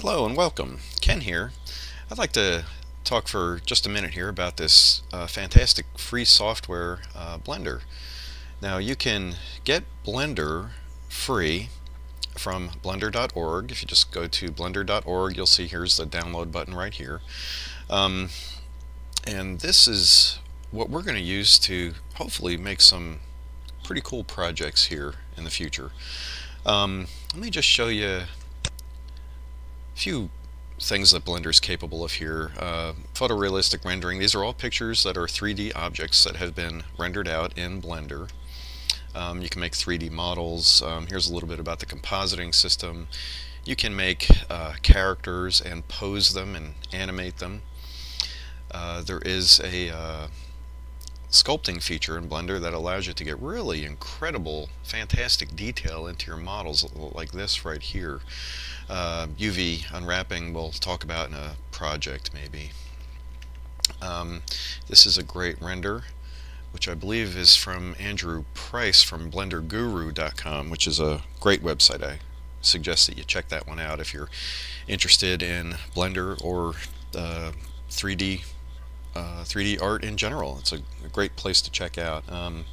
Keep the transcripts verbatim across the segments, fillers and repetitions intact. Hello and welcome. Ken here. I'd like to talk for just a minute here about this uh, fantastic free software, uh, Blender. Now you can get Blender free from blender dot org. If you just go to blender dot org, you'll see here's the download button right here. Um, and this is what we're going to use to hopefully make some pretty cool projects here in the future. Um, let me just show you a few things that Blender is capable of here. Uh, photorealistic rendering. These are all pictures that are three D objects that have been rendered out in Blender. Um, you can make three D models. Um, here's a little bit about the compositing system. You can make uh, characters and pose them and animate them. Uh, there is a uh, sculpting feature in Blender that allows you to get really incredible, fantastic detail into your models like this right here. Uh, U V unwrapping we'll talk about in a project maybe. Um, this is a great render, which I believe is from Andrew Price from blender guru dot com, which is a great website. I suggest that you check that one out if you're interested in Blender or uh, three D Uh, three D art in general. It's a, a great place to check out. Um,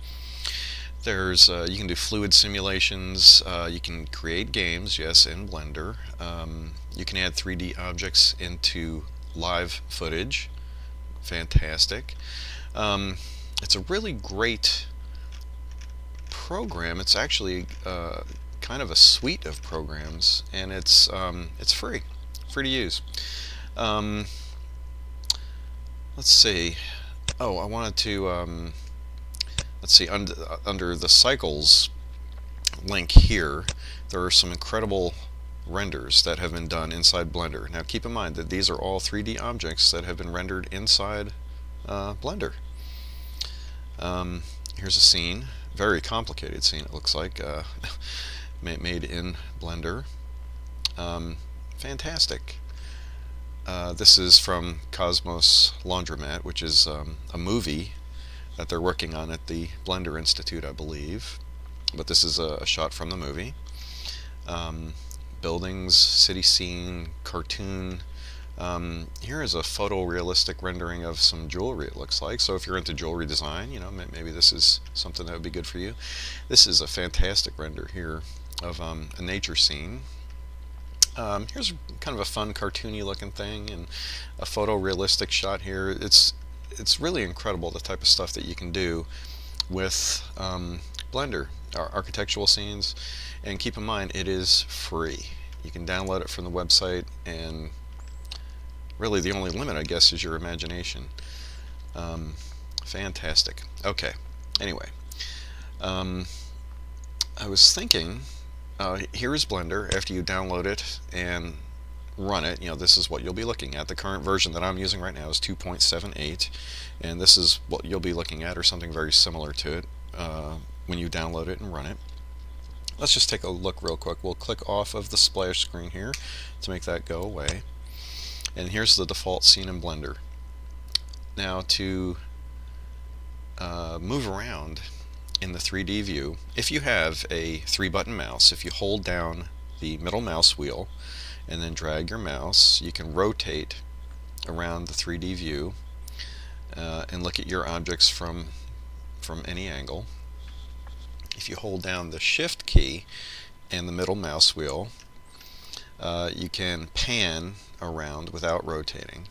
there's uh, you can do fluid simulations, uh, you can create games, yes, in Blender. Um, you can add three D objects into live footage. Fantastic. Um, it's a really great program. It's actually uh, kind of a suite of programs, and it's um, it's free, free to use. Um, Let's see. Oh, I wanted to. Um, let's see. Under, under the cycles link here, there are some incredible renders that have been done inside Blender. Now, keep in mind that these are all three D objects that have been rendered inside uh, Blender. Um, here's a scene, very complicated scene. It looks like uh, made in Blender. Um, fantastic. Uh, this is from Cosmos Laundromat, which is um, a movie that they're working on at the Blender Institute, I believe. But this is a, a shot from the movie. Um, buildings, city scene, cartoon. Um, here is a photorealistic rendering of some jewelry, it looks like. So if you're into jewelry design, you know, maybe this is something that would be good for you. This is a fantastic render here of um, a nature scene. Um, here's kind of a fun cartoony looking thing, and a photorealistic shot here. It's it's really incredible the type of stuff that you can do with um, Blender, our architectural scenes. And keep in mind, it is free. You can download it from the website, and really the only limit, I guess, is your imagination. Um, fantastic. Okay, anyway, um, I was thinking, Uh, here is Blender after you download it and run it. You know, this is what you'll be looking at. The current version that I'm using right now is two point seven eight, and this is what you'll be looking at, or something very similar to it, uh, when you download it and run it. Let's just take a look real quick. We'll click off of the splash screen here to make that go away. And here's the default scene in Blender. Now to uh, move around in the three D view, if you have a three button mouse, if you hold down the middle mouse wheel and then drag your mouse, you can rotate around the three D view uh, and look at your objects from from any angle. If you hold down the shift key and the middle mouse wheel, uh, you can pan around without rotating.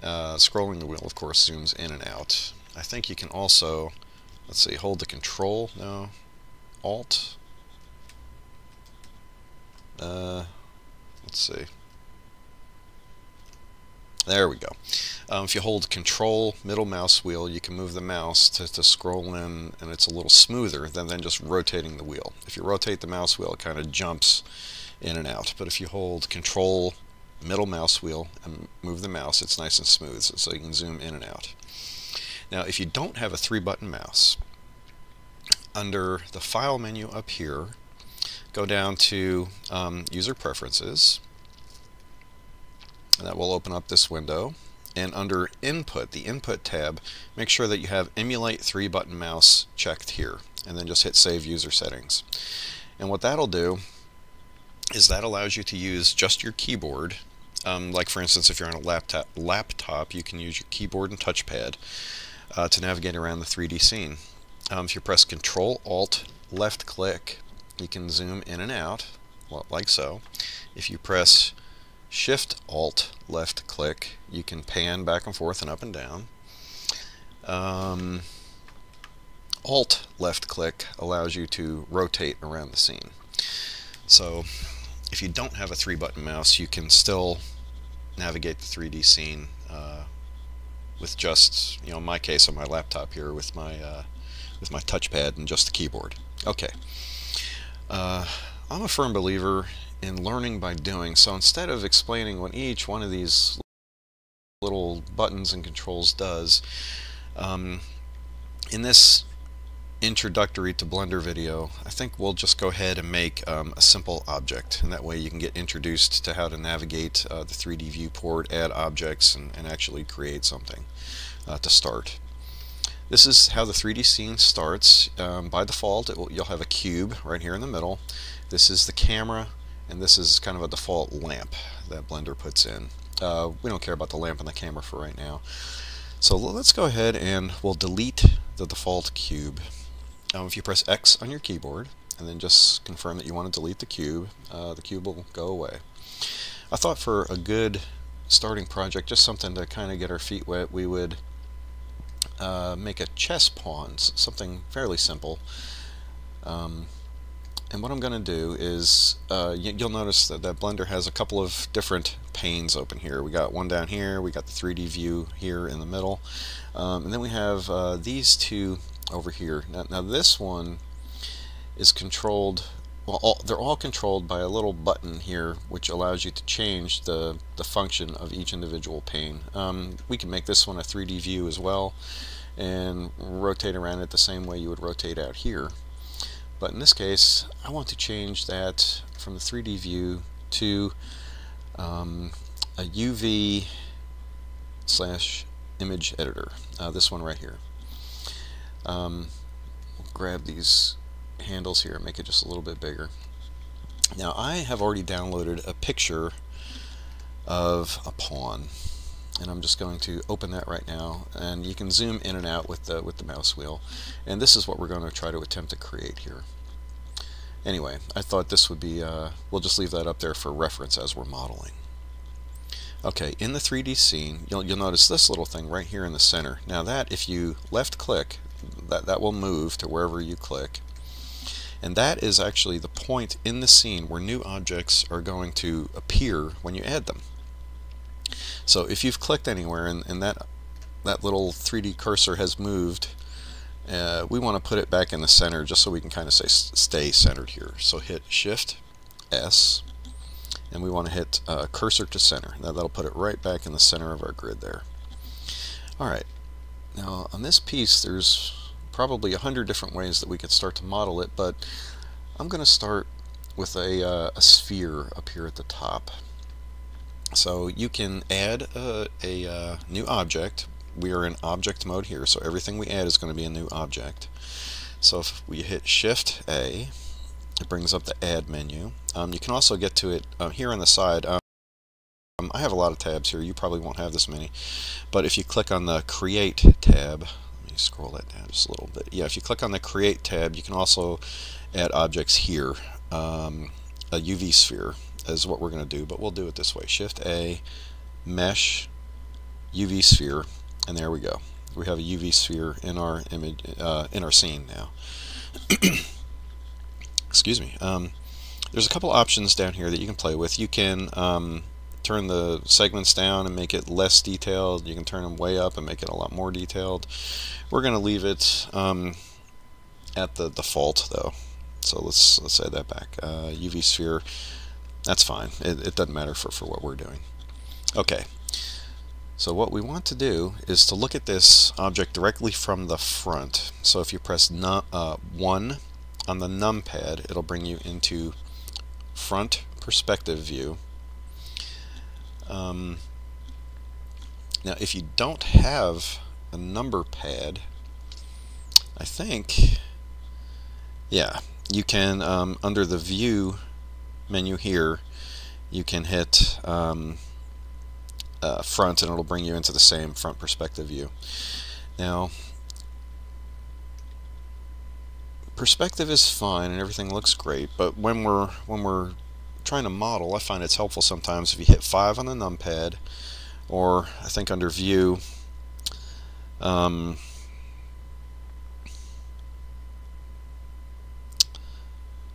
Uh, scrolling the wheel, of course, zooms in and out. I think you can also, let's see, hold the control, no, alt, uh, let's see, there we go. Um, if you hold control, middle mouse wheel, you can move the mouse to, to scroll in, and it's a little smoother than, than just rotating the wheel. If you rotate the mouse wheel, it kind of jumps in and out, but if you hold control, middle mouse wheel, and move the mouse, it's nice and smooth, so, so you can zoom in and out. Now, if you don't have a three-button mouse, under the File menu up here, go down to um, User Preferences, and that will open up this window. And under Input, the Input tab, make sure that you have Emulate three-button mouse checked here, and then just hit Save User Settings. And what that'll do is that allows you to use just your keyboard. Um, like for instance, if you're on a laptop, laptop you can use your keyboard and touchpad uh, to navigate around the three D scene. Um, if you press Control Alt left click, you can zoom in and out, like so. If you press Shift Alt left click, you can pan back and forth and up and down. Um, Alt left click allows you to rotate around the scene. So if you don't have a three button mouse, you can still navigate the three D scene uh, with just, you know, in my case on my laptop here, with my uh, with my touchpad and just the keyboard. Okay. Uh, I'm a firm believer in learning by doing, so instead of explaining what each one of these little buttons and controls does, um, in this introductory to Blender video, I think we'll just go ahead and make um, a simple object, and that way you can get introduced to how to navigate uh, the three D viewport, add objects, and, and actually create something uh, to start. This is how the three D scene starts. Um, by default, it will, you'll have a cube right here in the middle. This is the camera, and this is kind of a default lamp that Blender puts in. Uh, we don't care about the lamp and the camera for right now. So let's go ahead and we'll delete the default cube. Um, if you press X on your keyboard, and then just confirm that you want to delete the cube, uh, the cube will go away. I thought for a good starting project, just something to kind of get our feet wet, we would Uh, make a chess pawn, something fairly simple. Um, and what I'm going to do is, uh, you'll notice that, that Blender has a couple of different panes open here. We got one down here, we got the three D view here in the middle, um, and then we have uh, these two over here. Now, now this one is controlled, well, all, they're all controlled by a little button here, which allows you to change the, the function of each individual pane. Um, we can make this one a three D view as well, and rotate around it the same way you would rotate out here. But in this case, I want to change that from the three D view to um, a U V slash image editor. Uh, this one right here. Um, we'll grab these handles here and make it just a little bit bigger. Now I have already downloaded a picture of a pawn, and I'm just going to open that right now, and you can zoom in and out with the with the mouse wheel, and this is what we're going to try to attempt to create here. Anyway, I thought this would be, uh, we'll just leave that up there for reference as we're modeling. Okay, in the three D scene, you'll, you'll notice this little thing right here in the center. Now that, if you left click, that, that will move to wherever you click. And that is actually the point in the scene where new objects are going to appear when you add them. So if you've clicked anywhere and, and that, that little three D cursor has moved, uh, we want to put it back in the center just so we can kind of say stay centered here. So hit Shift S, and we want to hit uh, cursor to center. Now that'll put it right back in the center of our grid there. Alright, now on this piece there's probably a hundred different ways that we could start to model it, but I'm going to start with a, uh, a sphere up here at the top. So you can add a, a uh, new object. We are in object mode here, so everything we add is going to be a new object. So if we hit Shift A, it brings up the Add menu. Um, you can also get to it uh, here on the side. Um, I have a lot of tabs here. You probably won't have this many, but if you click on the Create tab, scroll that down just a little bit. Yeah, if you click on the Create tab, you can also add objects here. Um, a U V sphere is what we're going to do, but we'll do it this way. Shift A, Mesh, U V sphere, and there we go. We have a U V sphere in our image, uh, in our scene now. Excuse me. Um, there's a couple options down here that you can play with. You can um, turn the segments down and make it less detailed. You can turn them way up and make it a lot more detailed. We're going to leave it um, at the default though. So let's let's add that back. Uh, U V sphere, that's fine. It, it doesn't matter for, for what we're doing. Okay, so what we want to do is to look at this object directly from the front. So if you press num, uh, one on the numpad, it'll bring you into front perspective view. Um, now if you don't have a number pad, I think, yeah, you can, um, under the view menu here, you can hit um, uh, front, and it'll bring you into the same front perspective view. Now, perspective is fine, and everything looks great. But when we're when we're trying to model, I find it's helpful sometimes if you hit five on the numpad, or I think under View. Um,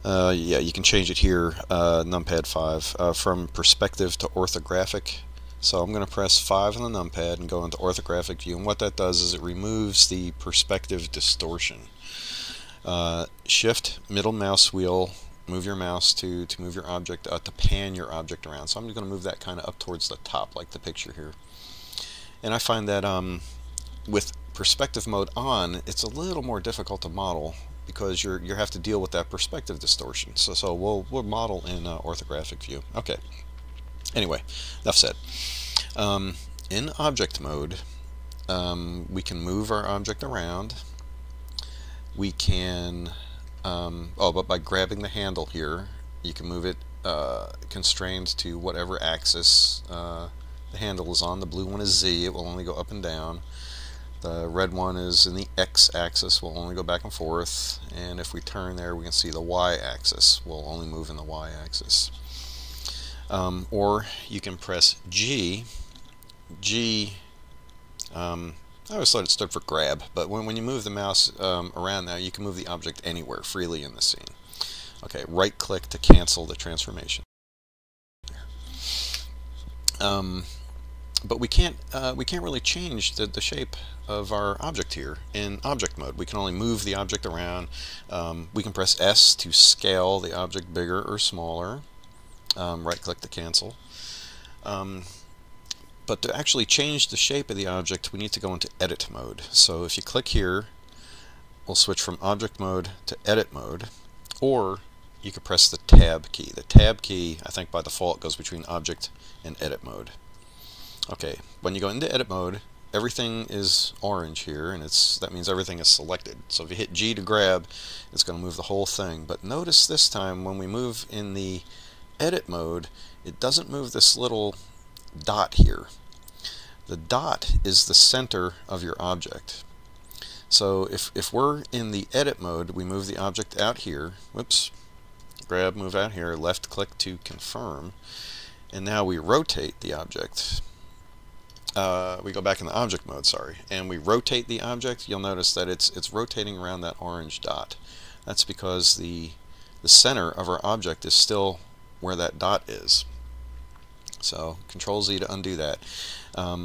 Uh, yeah, you can change it here, uh, numpad five, uh, from perspective to orthographic. So I'm going to press five on the numpad and go into orthographic view, and what that does is it removes the perspective distortion. Uh, shift, middle mouse wheel, move your mouse to, to move your object, uh, to pan your object around. So I'm just going to move that kind of up towards the top, like the picture here. And I find that um, with perspective mode on, it's a little more difficult to model, because you're you have to deal with that perspective distortion. So so we'll we'll model in uh, orthographic view. Okay. Anyway, enough said. Um, in object mode, um, we can move our object around. We can um, oh, but by grabbing the handle here, you can move it uh, constrained to whatever axis uh, the handle is on. The blue one is Z. It will only go up and down. The red one is in the x-axis, we'll only go back and forth, and if we turn there we can see the y-axis, we'll only move in the y-axis. Um, or you can press G. G, um, I always thought it stood for grab, but when, when you move the mouse um, around now, you can move the object anywhere freely in the scene. Okay, right-click to cancel the transformation. Um, But we can't uh, we can't really change the, the shape of our object here in object mode. We can only move the object around. Um, we can press S to scale the object bigger or smaller. Um, right-click to cancel. Um, but to actually change the shape of the object, we need to go into edit mode. So if you click here, we'll switch from object mode to edit mode, or you can press the tab key. The tab key, I think by default, goes between object and edit mode. Okay, when you go into edit mode, everything is orange here, and it's that means everything is selected. So if you hit G to grab, it's going to move the whole thing. But notice this time, when we move in the edit mode, it doesn't move this little dot here. The dot is the center of your object. So if, if we're in the edit mode, we move the object out here. Whoops. Grab, move out here, left click to confirm. And now we rotate the object. Uh, we go back in the object mode, sorry, and we rotate the object. You'll notice that it's it's rotating around that orange dot. That's because the the center of our object is still where that dot is. So Control Z to undo that. Um,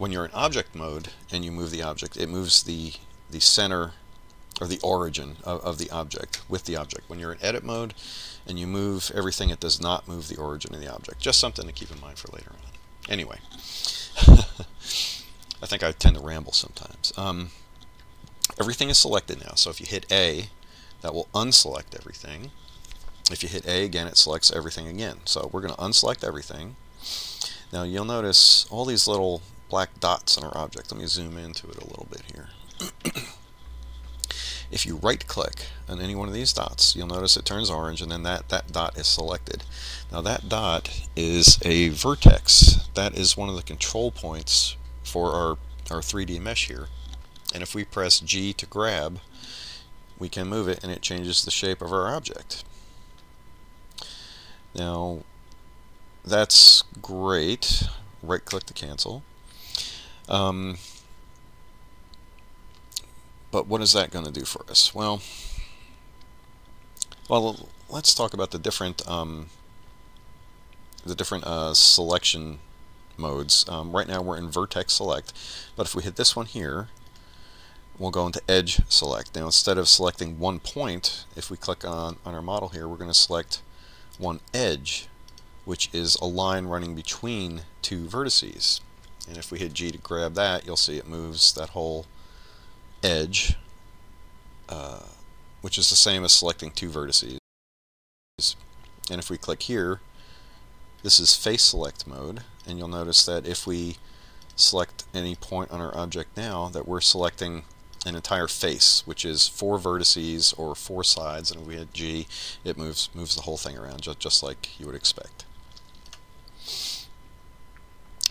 when you're in object mode and you move the object, it moves the the center or the origin of, of the object with the object. When you're in edit mode and you move everything, it does not move the origin of the object. Just something to keep in mind for later on. Anyway. I think I tend to ramble sometimes. Um, everything is selected now, so if you hit A, that will unselect everything. If you hit A again, it selects everything again. So we're going to unselect everything. Now you'll notice all these little black dots on our object. Let me zoom into it a little bit here. If you right-click on any one of these dots, you'll notice it turns orange, and then that, that dot is selected. Now that dot is a vertex. That is one of the control points for our, our three D mesh here. And if we press G to grab, we can move it, and it changes the shape of our object. Now, that's great. Right-click to cancel. Um, But what is that going to do for us? Well, well, let's talk about the different um, the different uh, selection modes. Um, right now we're in vertex select, but if we hit this one here, we'll go into edge select. Now instead of selecting one point, if we click on on our model here, we're going to select one edge, which is a line running between two vertices. And if we hit G to grab that, you'll see it moves that whole edge, uh, which is the same as selecting two vertices. And if we click here, this is face select mode, and you'll notice that if we select any point on our object now, that we're selecting an entire face, which is four vertices or four sides, and if we hit G, it moves moves the whole thing around, just, just like you would expect.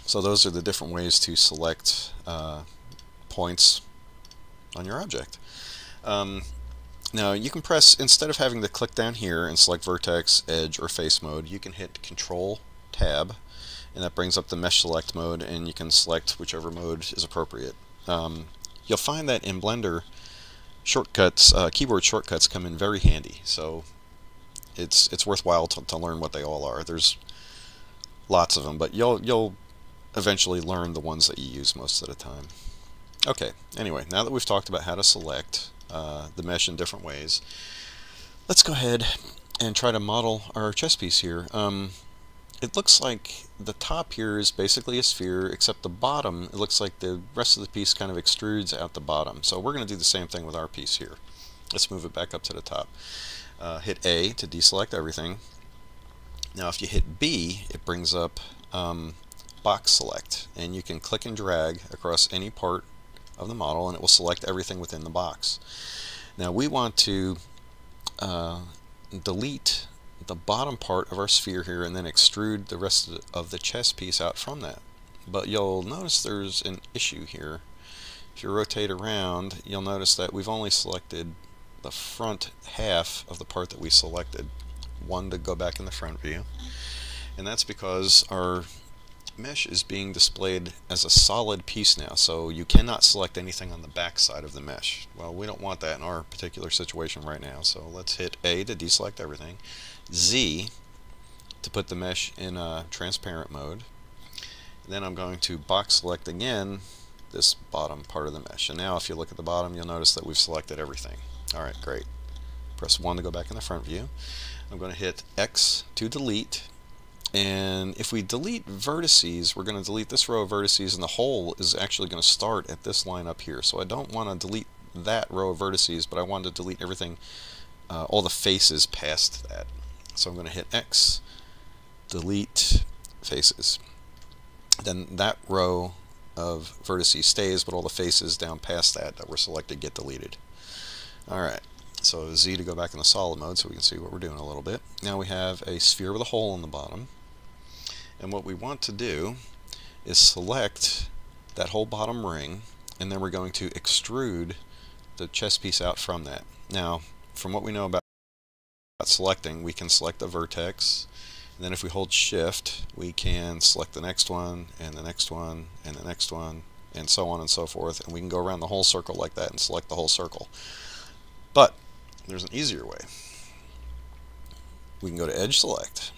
So those are the different ways to select uh, points on your object. Um, now you can press, instead of having to click down here and select vertex, edge, or face mode, you can hit Control Tab, and that brings up the mesh select mode, and you can select whichever mode is appropriate. Um, you'll find that in Blender, shortcuts, uh, keyboard shortcuts come in very handy, so it's it's worthwhile to, to learn what they all are. There's lots of them, but you'll you'll eventually learn the ones that you use most of the time. Okay, anyway, now that we've talked about how to select uh, the mesh in different ways, let's go ahead and try to model our chess piece here. Um, it looks like the top here is basically a sphere, except the bottom, it looks like the rest of the piece kind of extrudes out the bottom. So we're going to do the same thing with our piece here. Let's move it back up to the top. Uh, hit A to deselect everything. Now if you hit B, it brings up um, box select, and you can click and drag across any part of the model and it will select everything within the box. Now we want to uh, delete the bottom part of our sphere here and then extrude the rest of the chess piece out from that. But you'll notice there's an issue here. If you rotate around, you'll notice that we've only selected the front half of the part that we selected. One to go back in the front view. And that's because our mesh is being displayed as a solid piece now, so you cannot select anything on the back side of the mesh. Well, we don't want that in our particular situation right now, so let's hit A to deselect everything, Z to put the mesh in a transparent mode, and then I'm going to box select again this bottom part of the mesh. And now if you look at the bottom, you'll notice that we've selected everything. Alright, great. Press one to go back in the front view. I'm going to hit X to delete. And if we delete vertices, we're going to delete this row of vertices, and the whole is actually going to start at this line up here. So I don't want to delete that row of vertices, but I want to delete everything, uh, all the faces past that. So I'm going to hit X, delete faces. Then that row of vertices stays, but all the faces down past that that were selected get deleted. Alright, so Z to go back in the solid mode so we can see what we're doing a little bit. Now we have a sphere with a hole in the bottom. And what we want to do is select that whole bottom ring, and then we're going to extrude the chess piece out from that. Now, from what we know about selecting, we can select a vertex, and then if we hold shift, we can select the next one, and the next one, and the next one, and so on and so forth, and we can go around the whole circle like that and select the whole circle. But there's an easier way. We can go to edge select,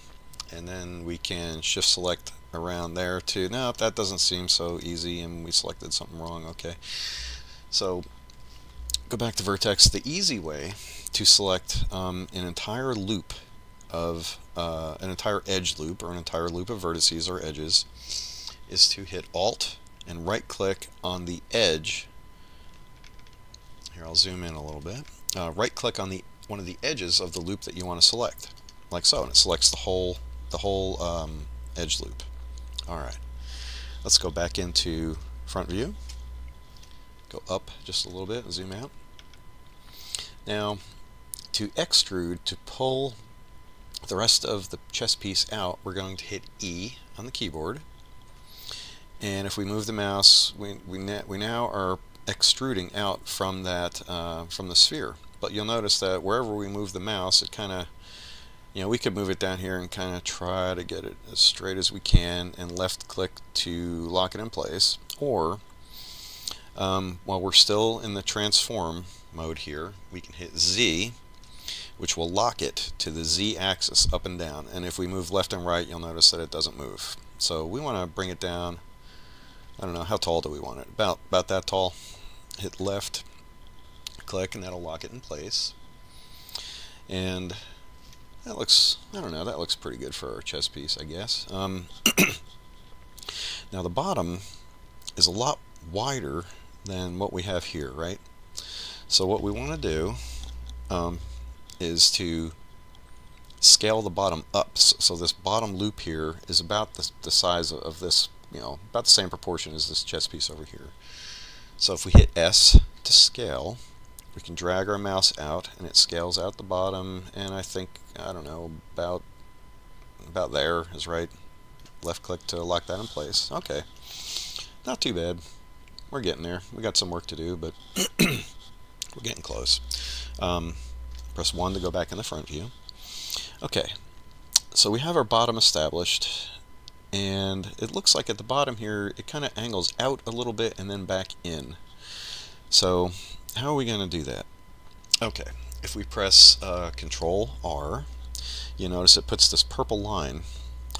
and then we can shift select around there too. Now if that doesn't seem so easy and we selected something wrong, okay. So go back to vertex. The easy way to select um, an entire loop of, uh, an entire edge loop or an entire loop of vertices or edges is to hit Alt and right click on the edge. Here, I'll zoom in a little bit. Uh, right click on the one of the edges of the loop that you want to select, like so, and it selects the whole the whole um, edge loop. Alright, let's go back into front view, go up just a little bit and zoom out. Now to extrude, to pull the rest of the chess piece out, we're going to hit E on the keyboard, and if we move the mouse, we, we, na we now are extruding out from that uh, from the sphere. But you'll notice that wherever we move the mouse, it kind of, you know, we could move it down here and kind of try to get it as straight as we can and left click to lock it in place. Or, um, while we're still in the transform mode here, we can hit Z, which will lock it to the Z axis up and down. And if we move left and right, you'll notice that it doesn't move. So we want to bring it down, I don't know, how tall do we want it? About, about that tall. Hit left, click, and that'll lock it in place. And that looks, I don't know, that looks pretty good for our chess piece, I guess. Um, now the bottom is a lot wider than what we have here, right? So what we want to do um, is to scale the bottom up. So this bottom loop here is about the, the size of, of this, you know, about the same proportion as this chess piece over here. So if we hit S to scale, we can drag our mouse out and it scales out the bottom, and I think, I don't know, about about there is right. Left click to lock that in place. Okay, not too bad. We're getting there. We got some work to do, but we're getting close. Um, press one to go back in the front view. Okay, so we have our bottom established, and it looks like at the bottom here it kind of angles out a little bit and then back in. So how are we going to do that? Okay, if we press uh, Control R, you notice it puts this purple line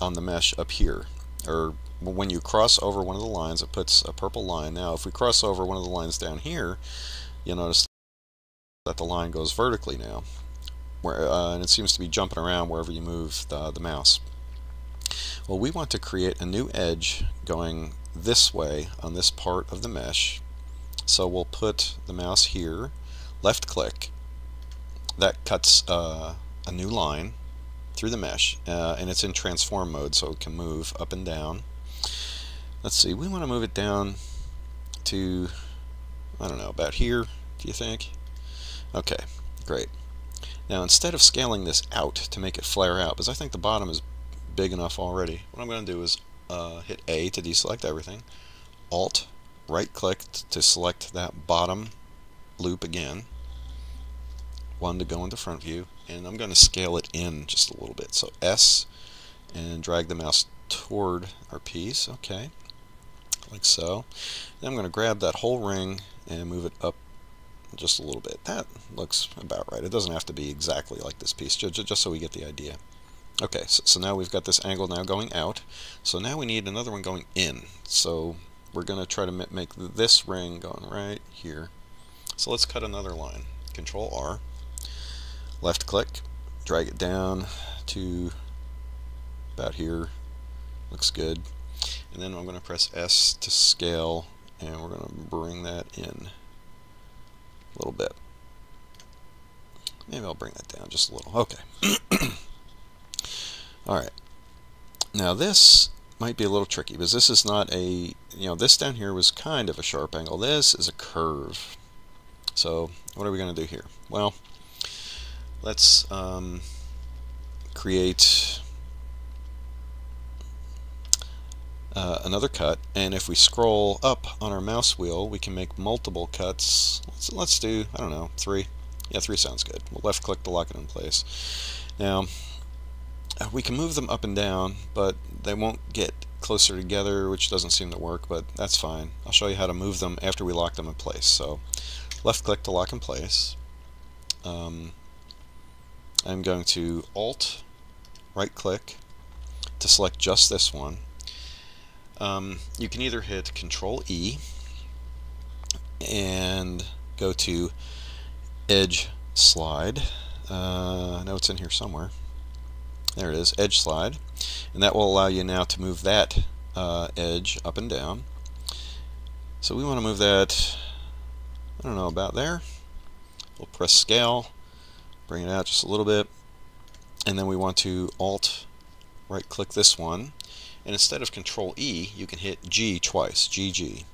on the mesh up here, or when you cross over one of the lines it puts a purple line. Now if we cross over one of the lines down here, you'll notice that the line goes vertically now, where, uh, and it seems to be jumping around wherever you move the, the mouse. Well, we want to create a new edge going this way on this part of the mesh, so we'll put the mouse here, left click, that cuts uh, a new line through the mesh, uh, and it's in transform mode, so it can move up and down. Let's see, we want to move it down to, I don't know, about here, do you think? Okay, great. Now instead of scaling this out to make it flare out, because I think the bottom is big enough already, what I'm going to do is uh, hit A to deselect everything, Alt, right click to select that bottom loop again, one to go into front view, and I'm going to scale it in just a little bit. So S, and drag the mouse toward our piece, okay, like so. Then I'm going to grab that whole ring and move it up just a little bit. That looks about right. It doesn't have to be exactly like this piece, just, just so we get the idea. Okay, so, so now we've got this angle now going out, so now we need another one going in. So we're going to try to make this ring going right here. So let's cut another line. Control R. Left click, drag it down to about here, looks good, and then I'm going to press S to scale, and we're going to bring that in a little bit. Maybe I'll bring that down just a little. Okay. Alright, now this might be a little tricky, because this is not a, you know, this down here was kind of a sharp angle, this is a curve. So what are we going to do here? Well, let's um, create uh, another cut, and if we scroll up on our mouse wheel we can make multiple cuts. Let's, let's do, I don't know, three. Yeah, three sounds good. We'll left click to lock it in place. Now we can move them up and down, but they won't get closer together, which doesn't seem to work, but that's fine. I'll show you how to move them after we lock them in place. So left click to lock in place. um, I'm going to Alt, right click to select just this one. Um, you can either hit Control E and go to Edge Slide. Uh, I know it's in here somewhere. There it is, Edge Slide. And that will allow you now to move that uh, edge up and down. So we want to move that, I don't know, about there. We'll press Scale. Bring it out just a little bit, and then we want to Alt right click this one, and instead of Control E you can hit G twice, G G.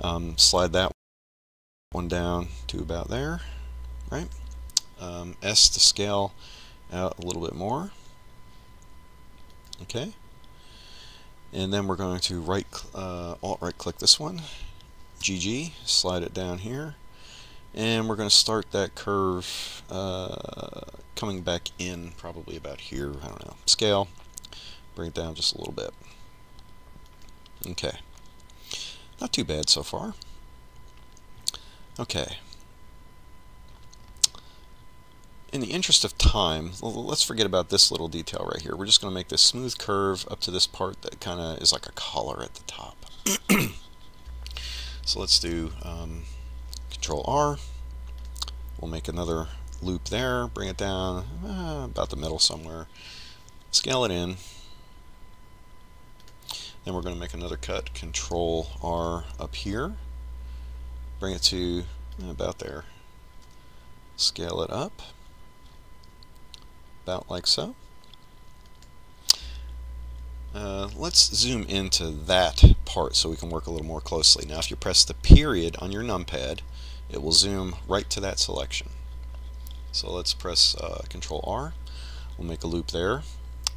Um, slide that one down to about there, right? Um, S to scale out a little bit more, okay, and then we're going to right uh, Alt right click this one, G G, slide it down here, and we're going to start that curve uh, coming back in probably about here, I don't know, scale, bring it down just a little bit. Okay, not too bad so far. Okay, in the interest of time, let's forget about this little detail right here. We're just going to make this smooth curve up to this part that kind of is like a collar at the top. So let's do um, Control R, we'll make another loop there, bring it down uh, about the middle somewhere, scale it in, then we're going to make another cut, Control R up here, bring it to uh, about there, scale it up, about like so. Uh, let's zoom into that part so we can work a little more closely. Now if you press the period on your numpad, it will zoom right to that selection. So let's press uh, Control R. We'll make a loop there.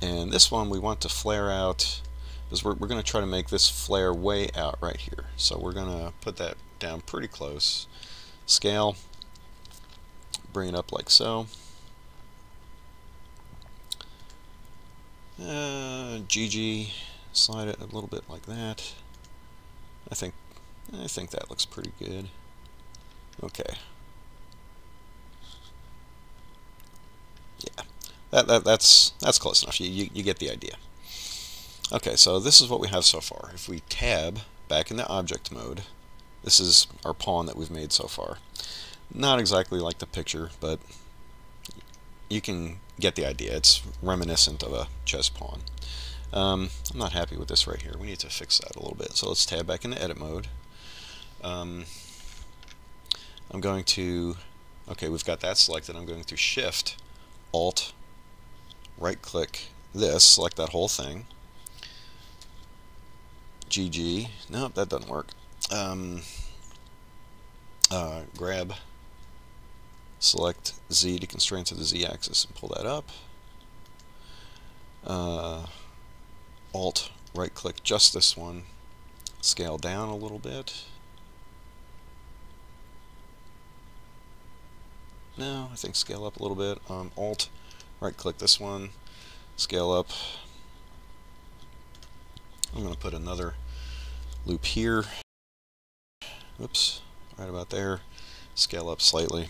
And this one we want to flare out, because we're, we're going to try to make this flare way out right here. So we're going to put that down pretty close. Scale, bring it up like so. Uh, G G, slide it a little bit like that. I think I think that looks pretty good. Okay. Yeah. That, that that's that's close enough. You, you you get the idea. Okay, so this is what we have so far. If we tab back into object mode, this is our pawn that we've made so far. Not exactly like the picture, but you can get the idea. It's reminiscent of a chess pawn. Um, I'm not happy with this right here. We need to fix that a little bit. So let's tab back into edit mode. Um, I'm going to, okay, we've got that selected. I'm going to Shift, Alt, right click this, select that whole thing. G G, nope, that doesn't work. Um, uh, grab, select Z to constrain to the Z axis and pull that up. Uh, Alt, right click just this one, scale down a little bit. No, I think scale up a little bit. Um, Alt, right click this one, scale up. I'm going to put another loop here. Oops, right about there. Scale up slightly,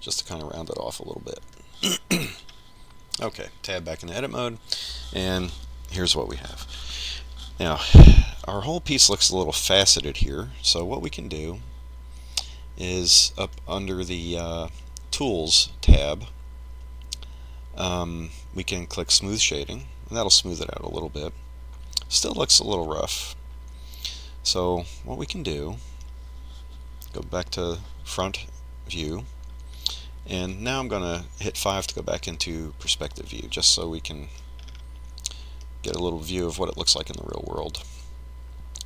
just to kind of round it off a little bit. Okay, tab back into edit mode, and here's what we have. Now, our whole piece looks a little faceted here, so what we can do is up under the uh, Tools tab, um, we can click Smooth Shading, and that'll smooth it out a little bit. Still looks a little rough. So what we can do, go back to Front View, and now I'm going to hit five to go back into perspective view, just so we can get a little view of what it looks like in the real world.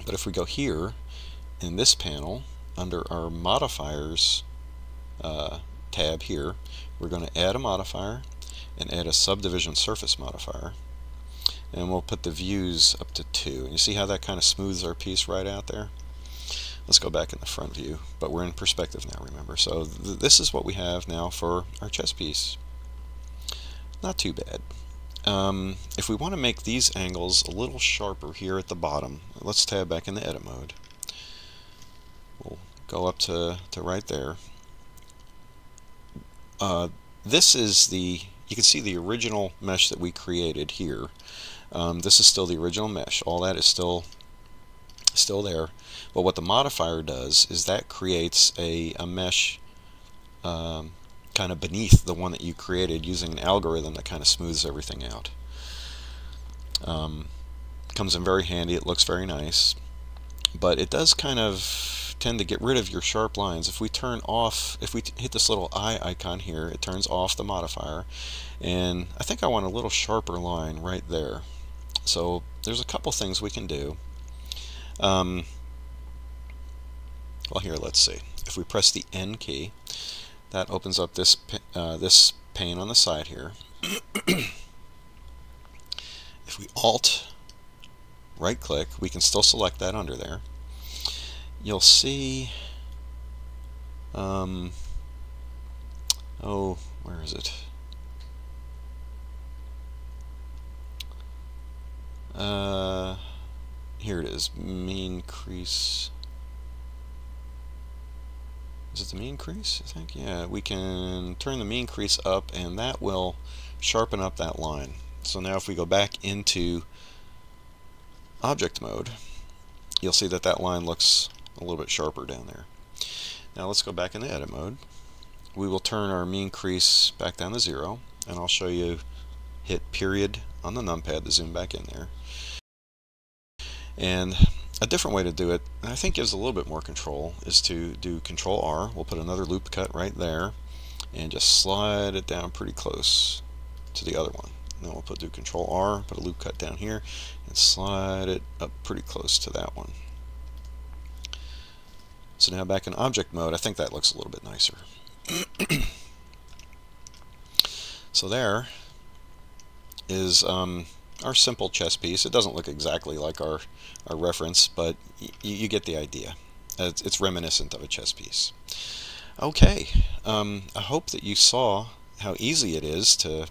But if we go here, in this panel, under our modifiers uh, tab here, we're going to add a modifier and add a subdivision surface modifier. And we'll put the views up to two. And you see how that kind of smooths our piece right out there? Let's go back in the front view, but we're in perspective now, remember. So th this is what we have now for our chess piece. Not too bad. Um, if we want to make these angles a little sharper here at the bottom, let's tab back into edit mode. We'll go up to, to right there. Uh, this is the, you can see the original mesh that we created here. Um, this is still the original mesh. All that is still still there, but what the modifier does is that creates a, a mesh um, kind of beneath the one that you created using an algorithm that kind of smooths everything out. Um, comes in very handy, it looks very nice, but it does kind of tend to get rid of your sharp lines. If we turn off, if we hit this little eye icon here, it turns off the modifier, and I think I want a little sharper line right there. So there's a couple things we can do. Um, well, here, let's see. If we press the N key, that opens up this uh, this pane on the side here. If we Alt, right click, we can still select that under there. You'll see. Um, oh, where is it? Uh. Here it is, mean crease. Is it the mean crease? I think, yeah. We can turn the mean crease up, and that will sharpen up that line. So now if we go back into object mode, you'll see that that line looks a little bit sharper down there. Now let's go back into edit mode. We will turn our mean crease back down to zero, and I'll show you, hit period on the numpad to zoom back in there. And a different way to do it, and I think gives a little bit more control, is to do Control R. We'll put another loop cut right there, and just slide it down pretty close to the other one. And then we'll put do Control R, put a loop cut down here, and slide it up pretty close to that one. So now back in object mode, I think that looks a little bit nicer. So there is um, our simple chess piece. It doesn't look exactly like our, our reference, but y you get the idea. It's, it's reminiscent of a chess piece. Okay, um, I hope that you saw how easy it is to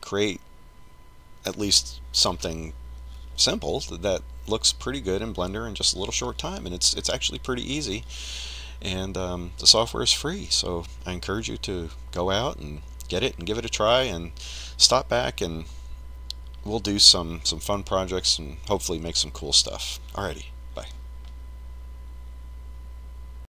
create at least something simple that looks pretty good in Blender in just a little short time, and it's it's actually pretty easy, and um, the software is free, so I encourage you to go out and get it and give it a try, and stop back and we'll do some some fun projects and hopefully make some cool stuff. Alrighty.